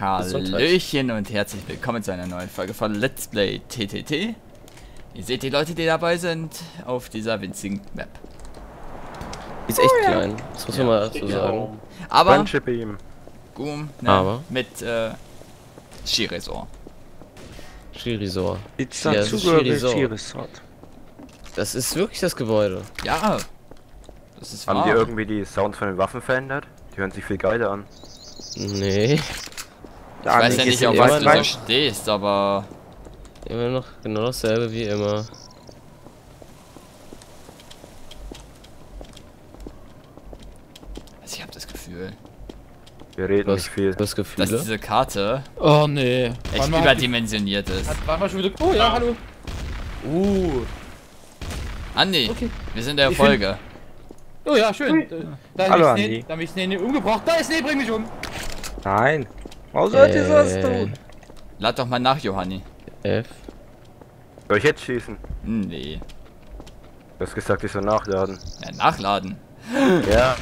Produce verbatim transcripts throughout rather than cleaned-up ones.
Hallöchen und herzlich willkommen zu einer neuen Folge von Let's Play T T T. Ihr seht die Leute, die dabei sind, auf dieser winzigen Map. Ist echt oh, klein, ja. Das muss man ja mal so sagen. Aber, Goom, ne, Aber. mit äh, Skiresort. Skiresort. Ja, das, Skiresort. Das ist wirklich das Gebäude. Ja, das ist wahr. Haben die irgendwie die Sounds von den Waffen verändert? Die hören sich viel geiler an. Nee. Ich ja, weiß ja nicht, auf was du so stehst, aber... Immer noch genau dasselbe wie immer. Also ich hab das Gefühl... Wir reden was, nicht viel. Das Gefühl, dass diese Karte... Oh nee. ...echt überdimensioniert ist. War mal schon wieder... Oh ja, hallo. Uh. Andi, okay. Wir sind der ich Folge. Find... Oh ja, schön. Da hallo Andi. Da hab ich Snej umgebracht. Da ist Snej, bring mich um. Nein. Warum sollt ihr sowas tun? Lad doch mal nach, Johanni. F. Soll ich jetzt schießen? Nee. Du hast gesagt, ich soll nachladen. Ja, nachladen? Ja.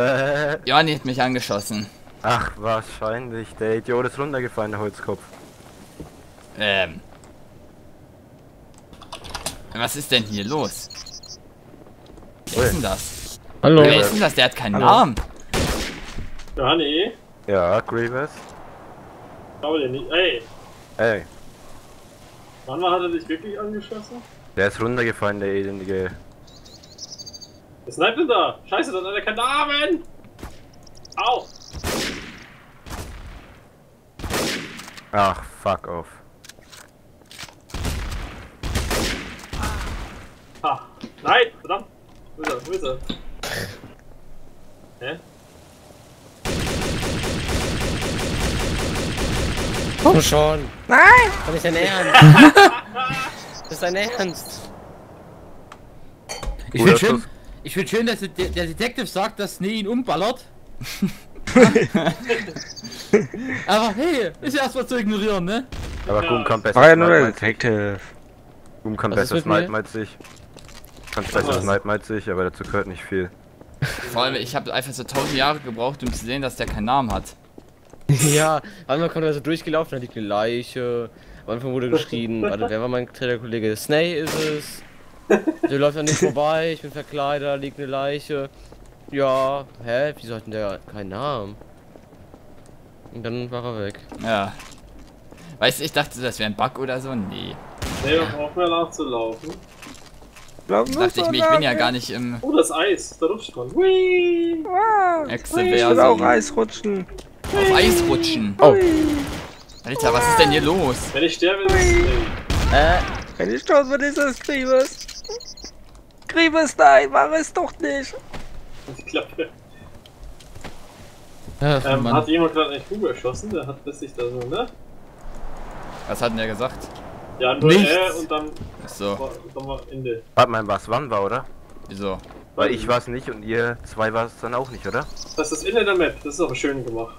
Äh. Johanni hat mich angeschossen. Ach, wahrscheinlich. Der Idiot ist runtergefallen, der Holzkopf. Ähm. Was ist denn hier los? Wer Ui. ist denn das? Hallo. Wer ist denn das? Der hat keinen Hallo. Namen. Johanni? Ja, Grievous. Glaube dir nicht. Ey! Ey! Wann hat er dich wirklich angeschossen? Der ist runtergefallen, der elendige. Der Sniper da! Scheiße, dann hat er keinen Namen! Au! Ach, fuck off. Ah! Nein! Verdammt! Wo ist er? Wo ist er? Hä? Komm schon! Nein! Das ist dein Ernst! Das ist dein Ernst! Ich finde schön, ich find schön, dass der Detective sagt, dass Snej ihn umballert. Aber hey, ist ja erstmal zu ignorieren, ne? Aber Goom kann besser snipen als ich. Goom kann besser snipen als ich. Kann besser snipen als ich, aber dazu gehört nicht viel. Vor allem, ich habe einfach so tausend Jahre gebraucht, um zu sehen, dass der keinen Namen hat. Ja, einmal kommt er so durchgelaufen, da liegt eine Leiche, am Anfang wurde geschrien, warte, wer war mein Trailer-Kollege? Snej ist es, der läuft an mir vorbei, ich bin verkleidet, da liegt eine Leiche, ja, hä, wieso hat denn der keinen Namen? Und dann war er weg. Ja, weißt du, ich dachte, das wäre ein Bug oder so, nee. Nee, wir brauchen ja nachzulaufen. Dachte ich mir, ich bin ja gar nicht im... Oh, das Eis, da rutscht man. Whee! Ich will auch Eis rutschen. Auf Eis rutschen. Oh. Alter, was ist denn hier los? Wenn ich sterbe, ist es... Äh, wenn ich sterbe, ist es Grievous. Grievous, nein, mach es doch nicht. Ich glaube... Ja, ähm, Mann. Hat jemand gerade einen Kugel erschossen? Der hat bis sich da so, ne? Was hat denn der gesagt? Ja, nur er und dann... Achso. Dann war Ende. Warte mal, was wann war, oder? Wieso? Weil ich war es nicht und ihr zwei war es dann auch nicht, oder? Das ist in der Map, das ist aber schön gemacht.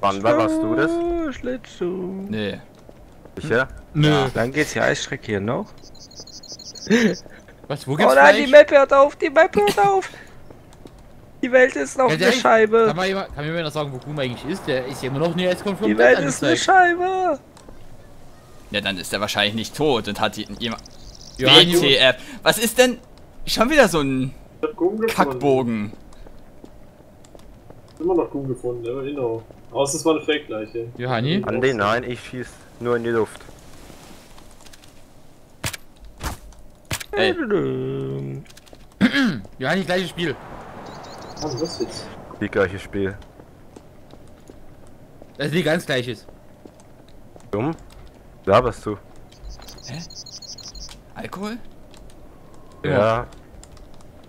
Wann war, warst du das? Schlittschuh. Nee. Sicher? Nö. Ja. Dann geht's ja Eisstrecke hier noch. Was, wo gibt's oh nein, Fleisch? Die Map hört auf, die Map hört auf! Die Welt ist noch eine Scheibe. Kann mir jemand, jemand noch sagen, wo Goom eigentlich ist? Der ist ja immer noch näher als konfrontiert. Die Welt ist eine Scheibe! Ja, dann ist er wahrscheinlich nicht tot und hat jemand... W T F! Was ist denn schon wieder so ein Kackbogen? Immer noch Goom gefunden, aber genau. Außer es war eine Fake-Leiche. Johanni? An den, nein, ich schieß nur in die Luft. Ey. Johanni, gleiches Spiel. Was ist jetzt? Die gleiche Spiel. Das ist nicht ganz gleiches. Dumm? Laberst du? Hä? Alkohol? Ja. ja.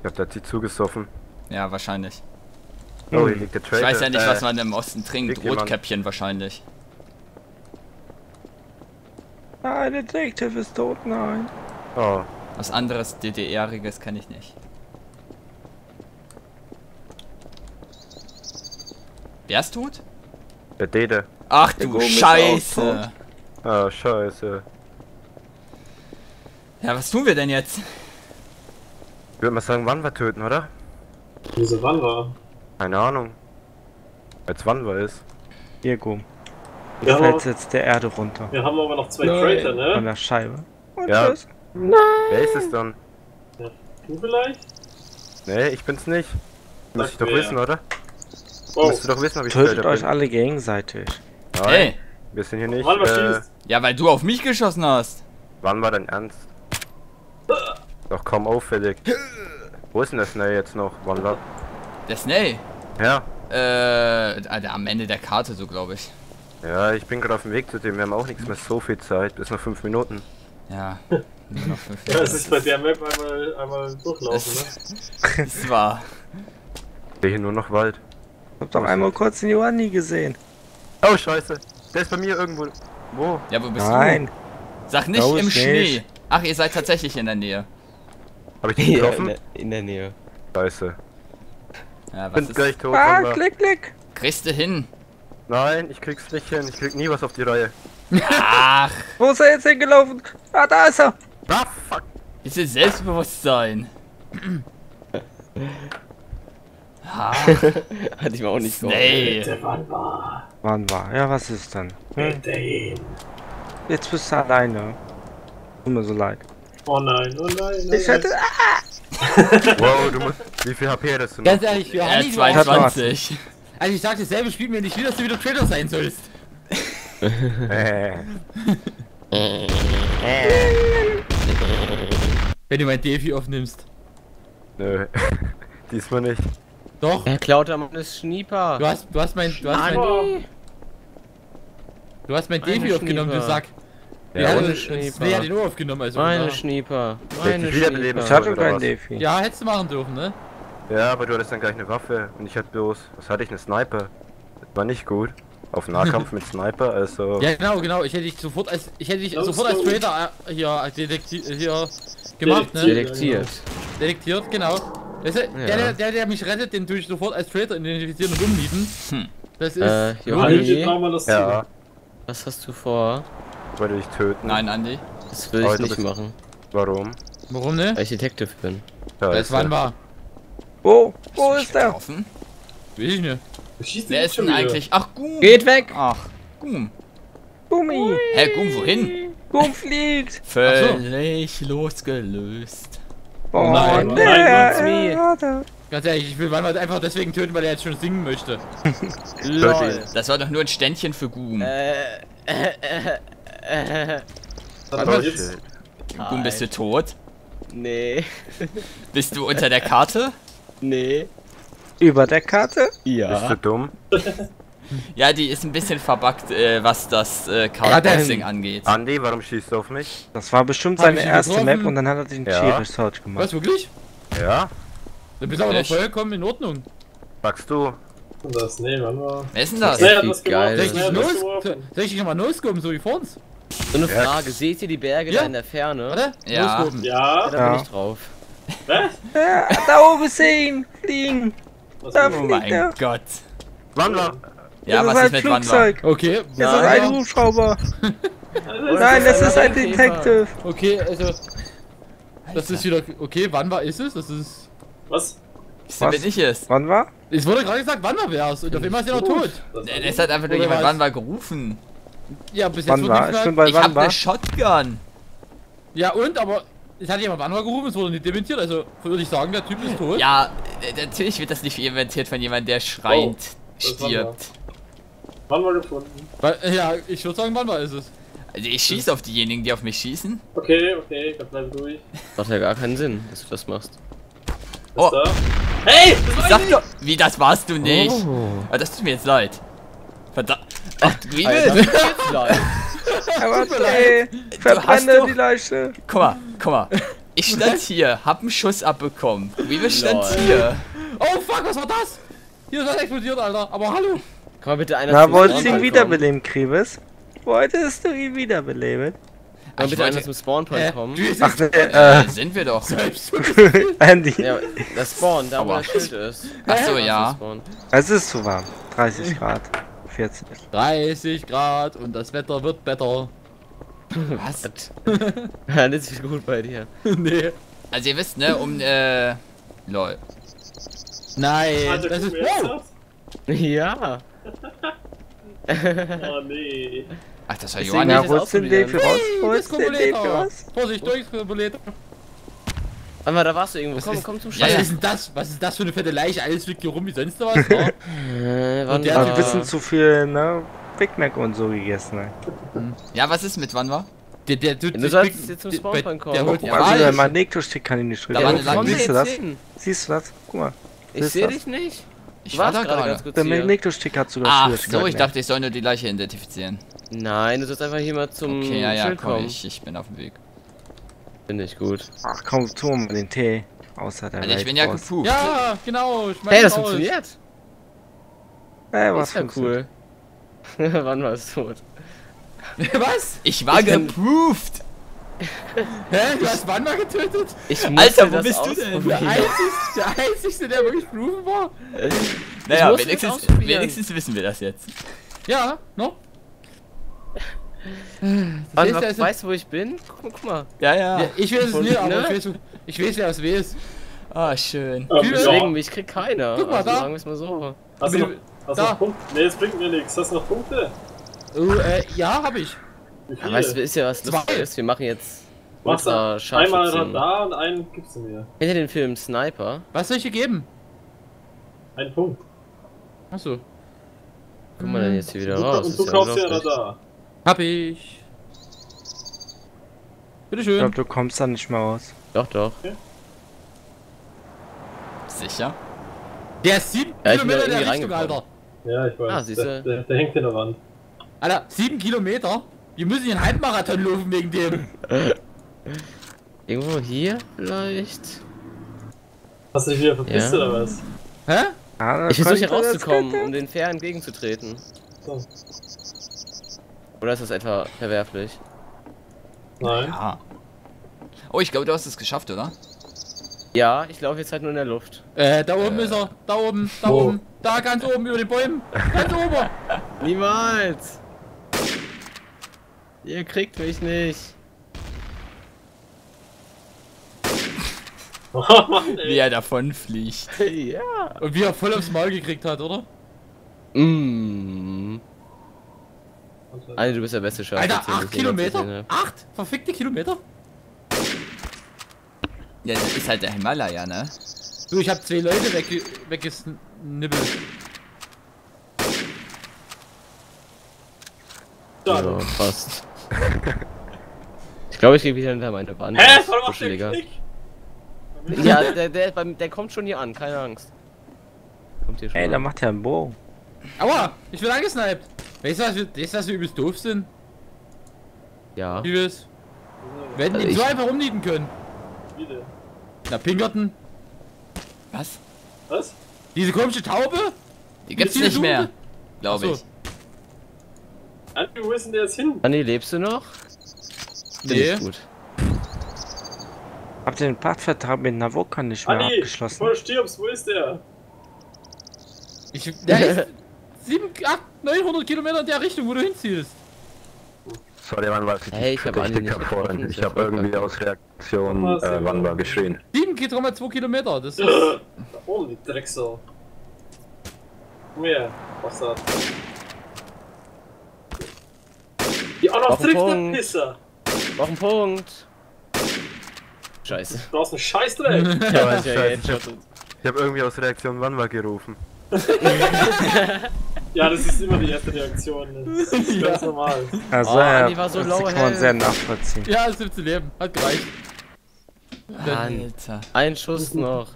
Ich hab da die zugesoffen. Ja, wahrscheinlich. Oh, hier liegt der Traitor. Ich weiß ja nicht, was man im Osten trinkt. Rotkäppchen wahrscheinlich. Nein, der Detective ist tot, nein. Oh. Was anderes D D R-iges kann ich nicht. Wer ist tot? Der Dede. Ach du Scheiße! Ah, Scheiße. Ja, was tun wir denn jetzt? Ich würde mal sagen, wann wir töten, oder? Wieso wann war? Keine Ahnung. Als wann war es? Hier, Goom. Da fällt jetzt der Erde runter. Wir haben aber noch zwei Traitor, ne? Von der Scheibe. Und ja. Tschüss. Nein. Wer ist es dann? Ja, du vielleicht? Nee, ich bin's nicht. Müsst ich doch wissen, oder? Oh. Müsst ihr doch wissen, ob ich tötet euch bin. Alle gegenseitig. Nein. Hey. Wir sind hier nicht. Wann äh, ja, weil du auf mich geschossen hast. Wann war dein Ernst? Doch kaum auffällig. Wo ist denn der Snej jetzt noch? Wann war? Der Snej? Ja. Äh, am Ende der Karte so, glaube ich. Ja, ich bin gerade auf dem Weg zu dem. Wir haben auch nichts mehr so viel Zeit. Bis noch fünf Minuten. Ja. Nur noch fünf Minuten. Ja, es ist bei der Map einmal, einmal durchlaufen, ne? Das war. Ich sehe hier nur noch Wald. Ich hab doch einmal kurz den Johanni gesehen. Oh, scheiße. Der ist bei mir irgendwo. Wo? Ja, wo bist Nein. du? Nein. Sag nicht Raus im Schnee. Nicht. Ach, ihr seid tatsächlich in der Nähe. Hab ich dich getroffen? Ja, in, der, in der Nähe. Scheiße. Ja, was bin ist gleich tot. Ah, Wunder. klick, klick. Kriegst du hin? Nein, ich krieg's nicht hin. Ich krieg nie was auf die Reihe. Ach. Wo ist er jetzt hingelaufen? Ah, da ist er. Ah, fuck. Ist das Selbstbewusstsein? Hatte ich mir auch nicht gehofft. Wann war? Wann war? Ja, was ist dann? Hm? Jetzt bist du alleine. Tut mir so leid. Oh nein, oh nein, nein. Ich hätte... Ah! Wow, du musst... Wie viel H P hattest du noch? Ganz ehrlich, wir haben zweiundzwanzig. Also ich sag dasselbe, spiel mir nicht viel, dass du wieder Trader sein sollst. Wenn du mein Defi aufnimmst. Nö. Diesmal nicht. Doch. Er klaut am ist Schnieper. Du hast, du hast mein, du hast mein, du hast mein Defi aufgenommen, du Sack. Ja, ohne Schnieper. Nee, hat ihn nur aufgenommen, also. Meine Schnieper. Meine Schnieper. Ich hatte keinen Defi. Ja, hättest du machen dürfen, ne? Ja, aber du hattest dann gleich eine Waffe und ich hatte bloß, was hatte ich, eine Sniper. Das war nicht gut. Auf Nahkampf mit Sniper, also. Ja, genau, genau. Ich hätte dich sofort als, ich hätte dich sofort als Trader hier, als Detektiv, hier gemacht, ne? Detektiert. Detektiert, genau. Weißt du, ja. der, der, der mich rettet, den tue ich sofort als Traitor identifizieren und umlieben. Hm. Das ist... Äh, Johanni, ja. Was hast du vor? Ich wollte dich töten. Nein, Andi. Das will ich Heute nicht machen. Warum? Warum ne? Weil ich Detective bin. Ja, das wann war? Wo? Wo ist der? Offen? Will ich nicht. Schießt Wer ist denn eigentlich? Ach, Gum. Geht weg! Ach, Gum. Gummi. Hä, Gum, wohin? Gum fliegt. Völlig losgelöst. Oh nein, nein, nein, nein. Ganz ehrlich, ich will Wanwan einfach deswegen töten, weil er jetzt schon singen möchte. Lol. Das war doch nur ein Ständchen für Gum. Äh, äh, äh, äh. Gum, bist du tot? Nee. Bist du unter der Karte? Nee. Über der Karte? Ja. Bist du dumm? Ja, die ist ein bisschen verbuggt, äh, was das äh, Card-Boxing angeht. Andi, warum schießt du auf mich? Das war bestimmt seine erste getroffen? Map und dann hat er den ja. Tier-Research gemacht. Was, wirklich? Ja. Du bist aber noch vollkommen in Ordnung. Sagst du? Das, nee, Mann, war... Wer ist denn das? das, das geil. Soll ich dich no nochmal no-scopen, so wie vor uns? So eine Frage, ja. Seht ihr die Berge ja. da in der Ferne? Oder? Ja. No ja. ja. Da bin ich drauf. Was? Ja, da oben sehen, fliegen. Was da fliegt oh mein er. Gott. Wanwan. Ja, das was ist, ist ein Flugzeug. Okay, das ist ein Hubschrauber. Nein, das ist ein Detective. Okay, also. Das ist wieder. Okay, Wanwan ist es? Das ist. Was? Was denn, wenn ich es? Wanwan? Es wurde gerade gesagt, Wanwan wär's. Und auf einmal ist er noch tot. Es hat einfach nur jemand Wanwan gerufen. Ja, bis jetzt wurde nicht gesagt. Ich, bei ich hab eine Shotgun. Ja, und? Aber. Es hat jemand Wanwan gerufen, es wurde nicht dementiert. Also würde ich sagen, der Typ ist tot. Ja, natürlich wird das nicht dementiert von jemandem, der schreiend oh, stirbt. Wanwan gefunden. Ja, ich würde sagen, Wanwan ist es. Also ich schieße auf diejenigen, die auf mich schießen. Okay, okay, dann bleib ruhig. Macht ja gar keinen Sinn, dass du das machst. Oh! Da? Hey! Das sag doch! Wie, das warst du nicht? Oh. Aber das tut mir jetzt leid. Verdammt! Ach, du Riebel! Tut mir leid! Aber hey, verbrenne die Leiche! Guck mal, guck mal. Ich stand hier, hab einen Schuss abbekommen. Riebel stand hier. Oh fuck, was war das? Hier ist was explodiert, Alter. Aber hallo! Komm mal bitte einer Na, wolltest du ihn wiederbeleben, Kriebes? Wolltest du ihn wiederbeleben? Komm mal bitte einer zum Spawnpoint kommen. Ach, äh, sind wir doch. Andy. Ja, das Spawn, da wo das Schild ist. Achso, ja. Es ist zu warm. dreißig Grad. vierzig. dreißig Grad und das Wetter wird besser. Was? Das ist gut bei dir. Nee. Also ihr wisst, ne, um, äh... lol. Nein, das ist... Ja. Oh nee. Ach, das war Johann. Ja, wo ist denn der für raus? Wo ist denn der für raus? Vorsicht, Defibrillator. Einmal, da warst du irgendwo. Komm, komm zum Scheiß. Was ist denn das? Was ist das für eine fette Leiche? Alles liegt hier rum wie sonst was. Und der hat ein bisschen zu viel, ne? Big Mac und so gegessen. Ja, was ist mit wann war? Der, der, der, du sollst jetzt zum Spawnpoint kommen. Der holt ja mal Nektarstück, kann ich nicht schreiben. Siehst du das? Siehst du das? Guck mal. Ich sehe dich nicht. Ich war da gerade ganz kurz. Der Nektarstück hat sogar Ach so, ich dachte, ich soll nur die Leiche identifizieren. Nein, du sollst einfach hier mal zum Okay, ja, ja, komm, ich, ich bin auf dem Weg. Bin ich gut. Ach komm, Turm, den Tee. Außer der Leiche. Ich bin ja gefugt. Ja, genau. Hey, das funktioniert. Ey, was für cool. Wann war es tot? Was? Ich war geproofed! Hä? Du hast Wanwa getötet? Ich Alter, wo bist du denn? Der einzigste, der wirklich proven war? Naja, wenigstens, wenigstens wissen wir das jetzt. Ja, no? Wanwa, weißt du, wo ich bin? Guck, guck mal. Ja, ja, ja. Ich will es nicht, aber ne? ich, weiß, ich weiß, wer es weiß. Ah, schön. Deswegen, mich kriegt keiner. Guck mal, also, da. Sagen wir es mal so. Hast du noch, hast da. Noch Punkte? Ne, das bringt mir nichts. Hast du noch Punkte? Uh, äh, ja, hab ich. Ja, weißt du, ist ja was Lustiges. Wir machen jetzt. Machst du einmal Radar und einen gibst du mir. Kennt ihr den Film Sniper? Was soll ich dir geben? Ein Punkt. Achso. Guck mal, dann jetzt hier wieder du, raus. Und du kaufst ja Radar. Hab ich. Bitteschön. Ich glaub, du kommst da nicht mehr raus. Doch, doch. Okay. Sicher? Der sieben ja, Kilometer in der Richtung, Alter. Ja, ich weiß. Ah, siehst du? Der, der, der hängt in der Wand. Alter, sieben Kilometer? Wir müssen hier einen Halbmarathon laufen wegen dem. Irgendwo hier vielleicht? Hast du dich wieder verpisst ja. oder was? Hä? Ah, ich versuche hier rauszukommen, um den Fair entgegenzutreten. So. Oder ist das etwa verwerflich? Nein. Ja. Oh, ich glaube, du hast es geschafft, oder? Ja, ich laufe jetzt halt nur in der Luft. Äh, da oben äh. ist er. Da oben, da oh. oben. Da ganz oben über den Bäumen. Ganz oben. Niemals. Ihr kriegt mich nicht. Oh Mann, ey. Wie er davon fliegt. Ja. Und wie er voll aufs Maul gekriegt hat, oder? Mm. Alter, du bist der beste Schaden. Alter, acht Kilometer? Acht verfickte Kilometer? Ja, das ist halt der Himalaya, ne? Du, ich hab zwei Leute wegge weggesnibbelt. Ja, fast. Ich glaube, ich gehe wieder hinter meine Wand. Hä? Warum machst du den Knick? Ja, der, der, der, der kommt schon hier an, keine Angst. Kommt hier schon Ey, an. Da macht er einen Bow. Aua, ich bin angesniped. Weißt du, was wir, weißt du, was wir übelst doof sind? Ja. Übelst. Wir hätten also ihn so einfach rumliegen können. Wie denn? Na, Pinkerton. Was? Was? Diese komische Taube? Die gibt's nicht Dube? mehr, glaube ich. Andrew, wo ist denn der jetzt hin? Anni, lebst du noch? Nee. Gut. Habt ihr den Pachtvertrag mit Navoka nicht mehr Anni, abgeschlossen? Bevor du stirbst, wo ist der? Ich... Der ist siebenhundert, achthundert, neunhundert Kilometer in der Richtung, wo du hinziehst. Sorry, Mann, war ich hey, ich hab Anni nicht getroffen, ich hab irgendwie aus Reaktion äh, Wanwa geschrien. sieben Komma zwei Kilometer, das ist... Da oben, die Drecksau. Komm her, Bastard. Die auch noch trifft der Pisser! Noch ein Punkt! Scheiße. Du brauchst einen Scheißdreck! Ja, weiß ja, ja, ich hab irgendwie aus Reaktion Wanwa gerufen. Ja, das ist immer die erste Reaktion. Das ist ganz ja. normal. Also, oh, ja, die war so low, kann man sehr nachvollziehen. Ja, es nimmt zu leben. Hat gereicht. Alter. Ein Schuss noch.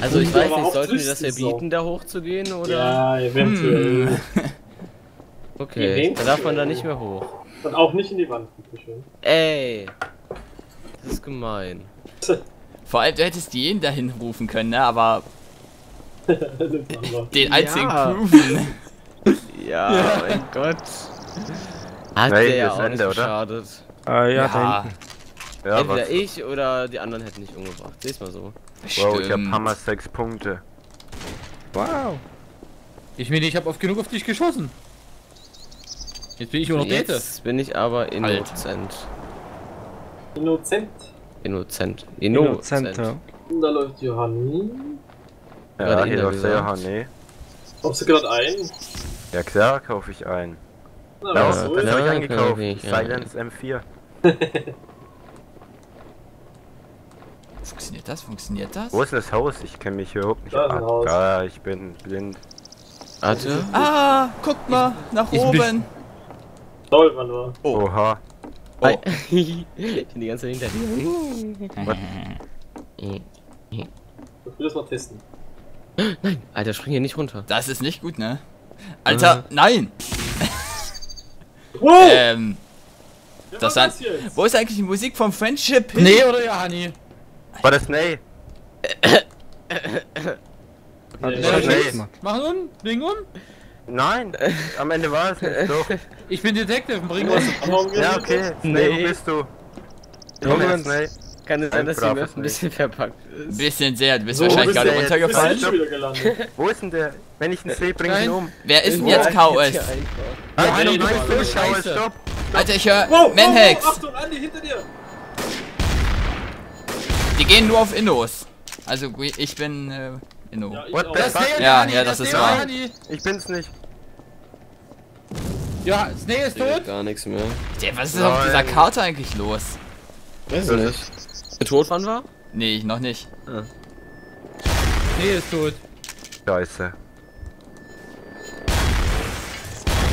Also, ich weiß nicht, sollten wir das verbieten, da hochzugehen, oder? Ja, eventuell. Hm. Okay, da darf man da nicht mehr hoch. Und auch nicht in die Wand. Ey, das ist gemein. Vor allem, du hättest jeden dahin rufen können, ne? Aber den einzigen proven. Ja, ja, mein Gott. Hat Nein, der ja auch Ende, nicht geschadet. Ah, ja, ja. ja Entweder was? ich oder die anderen hätten nicht umgebracht. Seh's mal so. Wow, Stimmt. ich hab Hammer sechs Punkte. Wow. Ich meine, ich hab oft genug auf dich geschossen. Jetzt bin ich nur noch Date. Jetzt bin ich aber innozent. Innozent? Innozent. Innozent. Da läuft Johanni. Ja, hier läuft der Johanni. Kaufst du gerade ein? Ja klar, kaufe ich ein. Na, ja, was so dann habe ich eingekauft. Ich, ja. Silence M vier. Funktioniert das? Funktioniert das? Wo ist das Haus? Ich kenne mich überhaupt nicht aus. Ah, da, ich bin blind. Also? Ah, guck mal, ich, nach ich oben. Toll, man war. Oha. Oh. Ich bin die ganze Zeit hinter dir. Ich will das mal testen. Nein, Alter, spring hier nicht runter. Das ist nicht gut, ne? Alter, äh. nein! Wow. Ähm. Ja, das hat, wo ist eigentlich die Musik vom Friendship hin? Nee, oder ja, Hani? War das Snej? Machen um? Bring um? Nein, am Ende war es nicht. Doch. Ich bin Detective, bring uns. Ja, okay. Snej, wo bist du? Komm her, Snej. Kann es sein, dass die Map ein bisschen verpackt ist? Ein bisschen sehr, du bist so, wahrscheinlich gerade runtergefallen. Wo ist denn der? Wenn ich einen C bringe, ihn um. Wer ist denn jetzt K O S? Alter, du bist so scheiße. Alter, ich höre Manhacks. Achtung, Andi, hinter dir. Die gehen nur auf Innos. Also, ich bin äh, Inno. Ja, What the fuck? Ja, ja, das ist wahr. Ich bin's nicht. Ja, Snej ist tot. Gar nichts mehr. Was ist auf dieser Karte eigentlich los? Weiß ich nicht. Tot wann war? Nee, ich noch nicht. Ah. Nee, ist tot. Scheiße.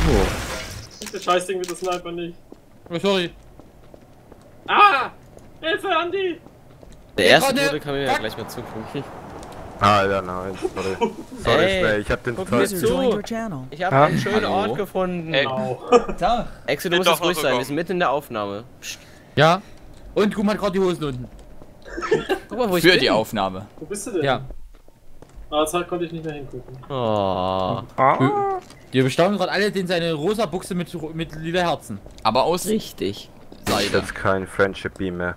Oh. Das Scheißding mit dem Sniper nicht. Oh, sorry. Ah! Hilfe, Andi! Der erste wurde, kann mir ja gleich mal zugucken. Alter, nein, sorry. Sorry, ey, ich hab den Zeug zu. Ich hab ah? einen schönen Hallo. Ort gefunden. Ex, da. Exe, du musst jetzt ruhig sein, wir sind mitten in der Aufnahme. Ja. Und guck mal, gerade die Hosen unten. Guck mal, wo ich Für bin. die Aufnahme. Wo bist du denn? Ja. Ah, jetzt halt konnte ich nicht mehr hingucken. Oh. Ah. Die bestaunen gerade alle den seine rosa Buchse mit, mit lila Herzen. Aber aus. Richtig. Sei das ist kein Friendship Beam mehr.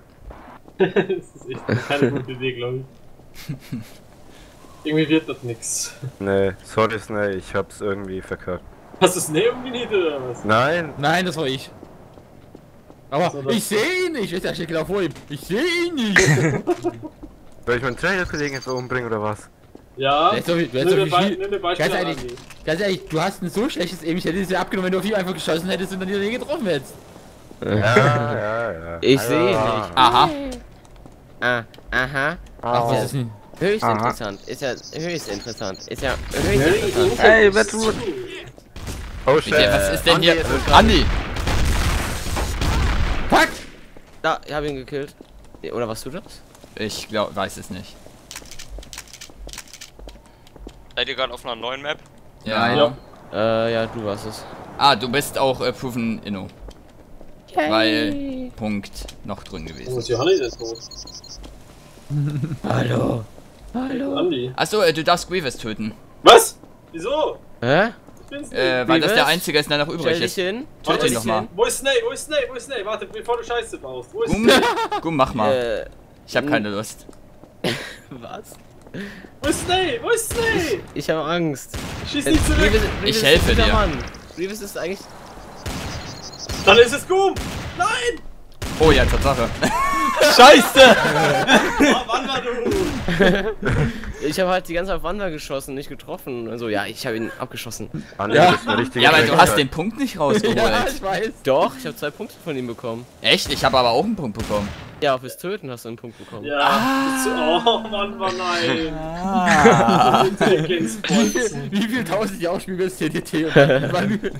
Das ist echt keine gute Idee, glaube ich. Irgendwie wird das nix. Nee, sorry Snej, ich hab's irgendwie verkackt. Hast du Snej umgenietet oder was? Nein. Nein, das war ich. Aber so, ich sehe ihn nicht! Ist ja genau vor ihm! Ich sehe ihn nicht! Soll ich meinen Trailer-Kollegen so umbringen oder was? Ja, nimm dir Beispiel an. Ganz ehrlich, du hast ein so schlechtes Aim, ich hätte es ja abgenommen, wenn du auf ihn einfach geschossen hättest und dann den getroffen hättest. Ja, ja, ja. Ich sehe ihn nicht. Aha. Ah, aha. Ach, das ist ein höchst interessant. Ist ja höchst interessant. Ist ja höchst interessant. Ey, was tut? Oh shit. Was ist denn hier? Andi! Fuck! Da, ich hab ihn gekillt. Oder warst du das? Ich glaub, weiß es nicht. Seid ihr gerade auf einer neuen Map? Ja, ja. ja. Äh, ja, du warst es. Ah, du bist auch äh, Proven Inno. Yay. Weil Punkt noch drin gewesen. Wo ist Johannes jetzt tot? Hallo. Hallo. Andi. Achso, äh, du darfst Grievous töten. Was? Wieso? Hä? Äh, weil das der einzige ist, der noch übrig ist. Töte ihn doch mal. Wo ist Snej? Wo ist Snej? Wo ist Snej? Warte, bevor du Scheiße baust. Wo ist Snej? Gumm, mach mal. Ich hab keine Lust. Was? Wo ist Snej? Wo ist Snej? Ich, ich hab Angst. Schieß nicht zurück. Ich helfe dir. Grievous ist eigentlich... Dann ist es Gumm! Nein! Oh ja, Tatsache. Scheiße! Wander, du! Ich habe halt die ganze Zeit auf Wander geschossen, nicht getroffen. Also ja, ich habe ihn abgeschossen. Ah, nee, ja, ja aber du hast den Punkt nicht rausgeholt. Ja, ich weiß. Doch, ich habe zwei Punkte von ihm bekommen. Echt? Ich habe aber auch einen Punkt bekommen. Ja, fürs Töten hast du einen Punkt bekommen. Ja. Ah. Oh Mann, war nein. Ah. Wie viel tausend Jahre spielen wir das T T T?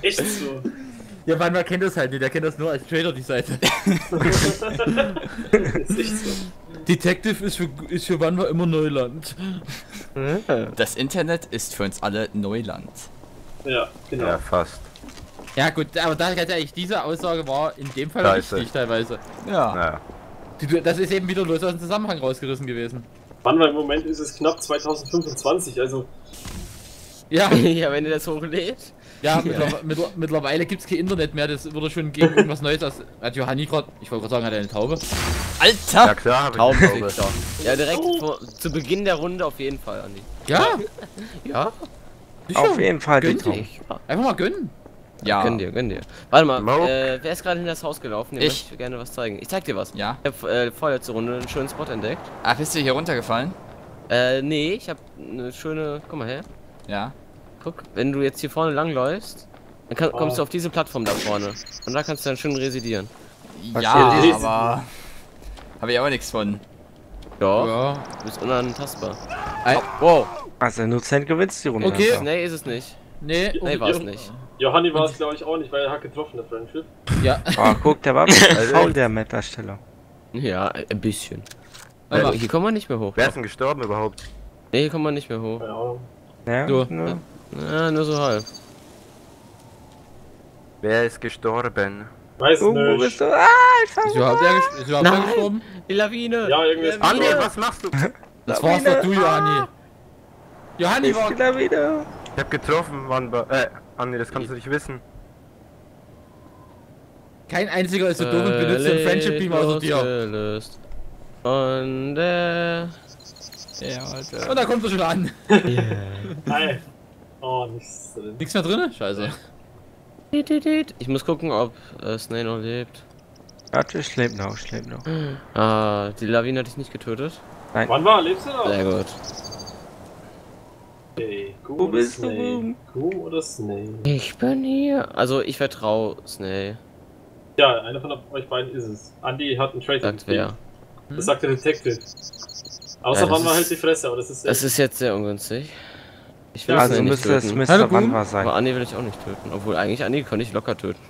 Echt so. Ja, man, man kennt das halt nicht, der kennt das nur als Trader, die Seite. Ist so. Detective ist für, ist für Wanwa immer Neuland. Das Internet ist für uns alle Neuland. Ja, genau. Ja, fast. Ja gut, aber da ganz ehrlich, diese Aussage war in dem Fall richtig teilweise. Ja. ja. Das ist eben wieder los aus dem Zusammenhang rausgerissen gewesen. Wanwa, im Moment ist es knapp zwanzig fünfundzwanzig, also... Ja, ja, wenn ihr das hochlädt. Ja, mittlerweile, mittler, mittlerweile gibt's kein Internet mehr, das würde schon gegen irgendwas Neues aus. Hat Johanni gerade, ich wollte gerade sagen, hat er eine Taube? Alter! Ja klar, hab ich Taube. Eine Taube. Ja, direkt oh. vor, zu Beginn der Runde auf jeden Fall, Andi. Ja! Ja! Sicher. Auf jeden Fall, gönn dir. Einfach mal gönnen! Ja. Gönn dir, gönn dir. Warte mal, äh, wer ist gerade in das Haus gelaufen? Dem ich möchte gerne was zeigen. Ich zeig dir was. Ja. Ich hab äh, vorletzte Runde einen schönen Spot entdeckt. Ah, bist du hier runtergefallen? Äh, nee, ich hab eine schöne. Komm mal her. Ja. Guck, wenn du jetzt hier vorne langläufst, dann kann, kommst oh. du auf diese Plattform da vorne. Und da kannst du dann schön residieren. Ja, ja aber... Habe ich aber nichts von. Ja, ja. Du bist unantastbar. Oh, wow. Also nur Cent gewinnst die Runde. Okay. Nee, ist es nicht. Nee, nee war es nicht. Johanni war es glaube ich auch nicht, weil er hat getroffen, der Friendship. Ja. Oh, guck, der war faul, der Meta-Steller. Ja, ein bisschen. Also, hier kommen wir nicht mehr hoch. Wer ist denn gestorben überhaupt? Nee, hier kommen wir nicht mehr hoch. Keine Ahnung. Ja, nur. Nur. Ja, nur so halb. Wer ist gestorben? Weiß oh, nicht. Wo bist du? Ah, ich fang so, hab der so, hab gestorben? Die Lawine. Ja, irgendwie ist Anne, was machst du? Das war's doch du, Johanni. Johanni war die Lawine. Ich hab getroffen, Mann. Äh, Anne, das kannst du nicht wissen. Kein einziger ist so dumm und benutzt den Friendship Beam außer dir. Und äh... ja, Alter. Und da kommt er schon an. Yeah. Hi. Oh, nichts drin. Nichts mehr drin? Scheiße. Ich muss gucken, ob äh, Snej noch lebt. Warte, ich lebe noch, ich lebe noch. Ah, die Lawine hat dich nicht getötet? Nein. Wann war? Lebst du noch? Sehr gut. Hey, Kuh, wo bist du? Kuh oder Snej? Ich bin hier. Also, ich vertraue Snej. Ja, einer von euch beiden ist es. Andy hat einen Traitor. Sagt wer? Hm? Das sagt der Detective. Außer ja, Wanwa hält die Fresse, aber das ist sehr... Das ist jetzt sehr ungünstig. Ich will also nicht müsste töten. Es Mister Wanwa sein. Aber Andy will ich auch nicht töten. Obwohl, eigentlich Andy konnte ich locker töten.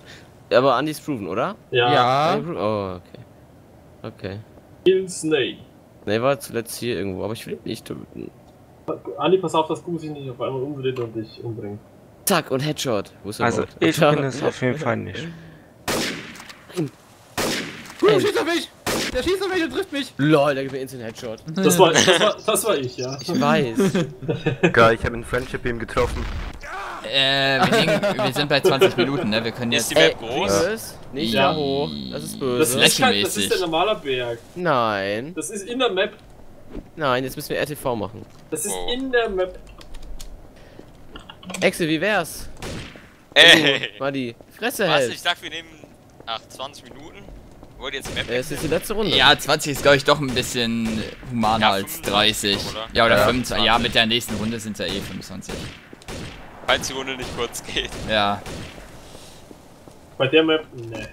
Aber Andy ist proven, oder? Ja. ja. Oh, okay. Okay. Kill Snej. Snej war zuletzt hier irgendwo, aber ich will ihn nicht töten. Andy, pass auf, dass Kuh sich nicht auf einmal umdreht und dich umbringt. Zack, und Headshot. Wo ist er also, ich ja. bin es auf jeden Fall nicht. Kuh, schießt auf mich! Der schießt auf mich und trifft mich! LOL, der gibt mir instant Headshot. Das war, das war, das war ich, ja. Ich weiß. Geil, ich habe einen Friendship Beam getroffen. Äh, wir, hängen, wir sind bei zwanzig Minuten, ne? Wir können jetzt... Ist die Map groß? Ja. Nicht da ja. hoch. Das ist böse. Das ist, kein, das ist der normale Berg. Nein. Das ist in der Map. Nein, jetzt müssen wir R T V machen. Das ist oh. in der Map. Exe, wie wär's? Ey! Mal die Fresse hält. Was, ich sag, wir nehmen... Ach, zwanzig Minuten? Wollt ihr jetzt Map? Es ist die letzte Runde. Ja, zwanzig ist glaube ich doch ein bisschen humaner ja, als dreißig. Oder? Ja, oder ja, fünfundzwanzig. Ja, mit der nächsten Runde sind es ja eh fünfundzwanzig. Falls die Runde nicht kurz geht. Ja. Bei der Map? Ne.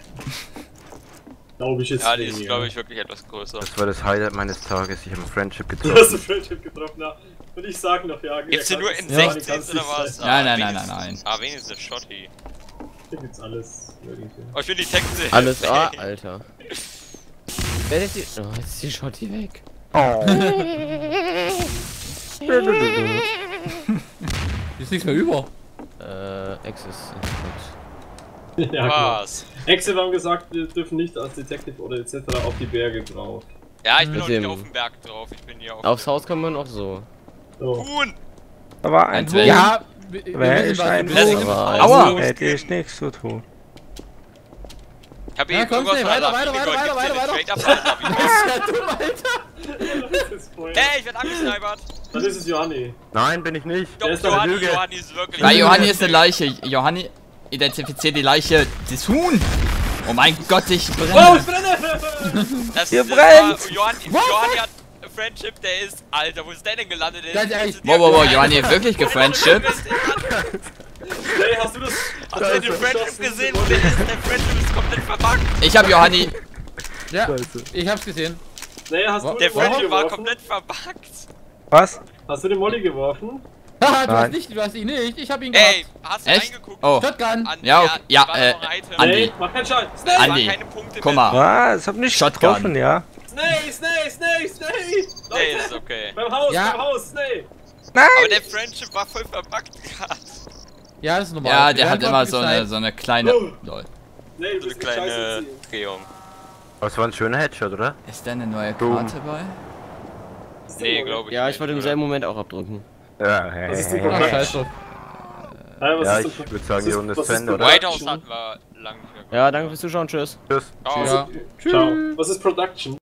Glaube ich jetzt nicht. Ja, die ist glaube ich wirklich etwas größer. Das war das Highlight meines Tages. Ich habe einen Friendship getroffen. Du hast einen Friendship getroffen, ja. Würde ich sagen noch, ja. Gibt's hier nur in sechzehn oder was? Nein, nein, nein, nein, nein. Ah, wenigstens eine Shotty. Hier gibt's alles. Irgendwie. Oh, ich will die Texte. Alles, oh, Alter. Wer ist die... Oh, jetzt ist die Schotti weg. Oh. Ist nichts mehr über. Äh, Exe ist nicht gut. Ja, was? Exe haben gesagt, wir dürfen nicht als Detective oder et cetera auf die Berge drauf. Ja, ich bin noch nicht auf dem Berg drauf. Ich bin hier auf... Aufs Haus kann man auch so. So. Huhn! Da war ein Huhn. Ja! Wer ist ein Huhn? Aua! Hätte ich nichts zu tun. Ich hab eh ja, komm, weiter, weiter, weiter, weiter, weiter, weiter, weiter, weiter. Ey, ich werd angesnipert. Das ist es Johanni. Nein, bin ich nicht. Doch, der ist Johanni, Lüge. Johanni ist wirklich... Weil Johanni ist eine Leiche. Johanni identifiziert die Leiche des Huhn. Oh mein Gott, ich brenne. Oh, ich brenne! Das hier brennt! War, Johanni, Johanni hat Friendship, der ist... Alter, wo ist der denn gelandet? Wow, wow, wow, Johanni, wirklich gefriendship? Hey, hast du das? Hast du den Friendship gesehen? Der Friendship ist komplett verpackt. Ich hab Johanni. Ja, ich hab's gesehen. Nee, hast du der Friendship war komplett verpackt. Was? Hast du den Molly geworfen? Haha, du hast nicht, du hast ihn nicht. Ich hab ihn gehabt. Ey, hast du reingeguckt? Oh. Shotgun. Ja, okay. Ja, äh, Andi. Mach keinen Scheiß. Andi, guck mal. Was? Ich hab nicht getroffen, ja. Snej, Snej, Snej, Snej. Snej ist okay. Beim Haus, beim Haus, Snej. Nein. Aber der Friendship war voll verpackt gerade. Ja, das ist normal. Ja, der hat immer so eine, so eine kleine... Oh. Lol. Nee, so eine kleine Drehung. Aber es war ein schöner Headshot, oder? Ist da eine neue Karte bei? Nee, glaube ich. Ja, ich wollte im selben Moment auch abdrücken. Ja, hey. Das ist die Scheiße. Ja, ich würde sagen, hier unten ist Fender, oder? White House hatten wir lang nicht mehr. Ja, danke fürs Zuschauen, tschüss. Tschüss. Tschüss. Ciao. Was ist Production?